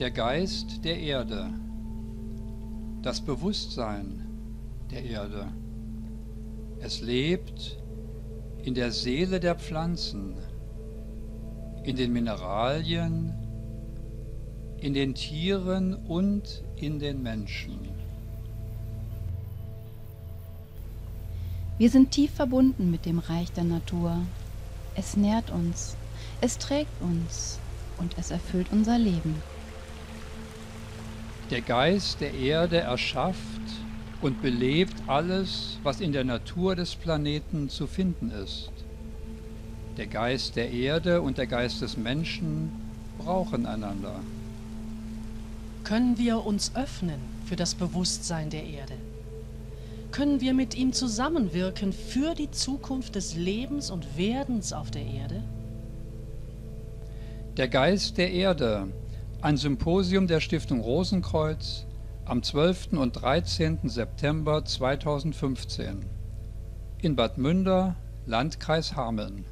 der Geist der Erde, das Bewusstsein der Erde. Es lebt in der Seele der Pflanzen, in den Mineralien, in den Tieren und in den Menschen. Wir sind tief verbunden mit dem Reich der Natur. Es nährt uns, es trägt uns und es erfüllt unser Leben. Der Geist der Erde erschafft und belebt alles, was in der Natur des Planeten zu finden ist. Der Geist der Erde und der Geist des Menschen brauchen einander. Können wir uns öffnen für das Bewusstsein der Erde? Können wir mit ihm zusammenwirken für die Zukunft des Lebens und Werdens auf der Erde? Der Geist der Erde, ein Symposium der Stiftung Rosenkreuz am 12. und 13. September 2015 in Bad Münder, Landkreis Hameln.